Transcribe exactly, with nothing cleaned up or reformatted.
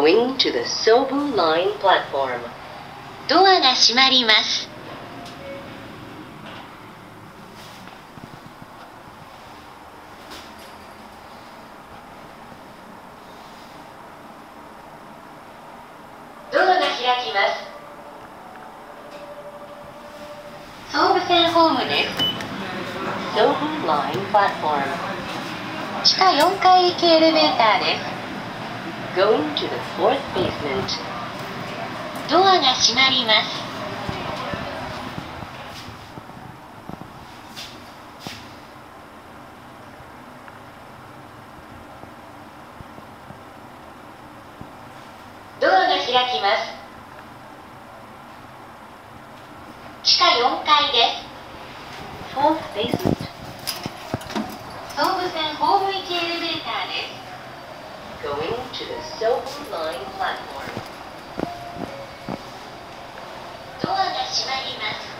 going to the Sobu Line platform. ドアが閉まります。ドアが開きます。総武線ホームです。Sobu Line platform. 地下よんかい行きエレベーターです。Going to the fourth basement. ドアが閉まります。ドアが開きます。地下よんかいです。fourth basement. 総武線ホーム行きエレベーターです。Going to the Sobu Line platform. ドアが閉まります。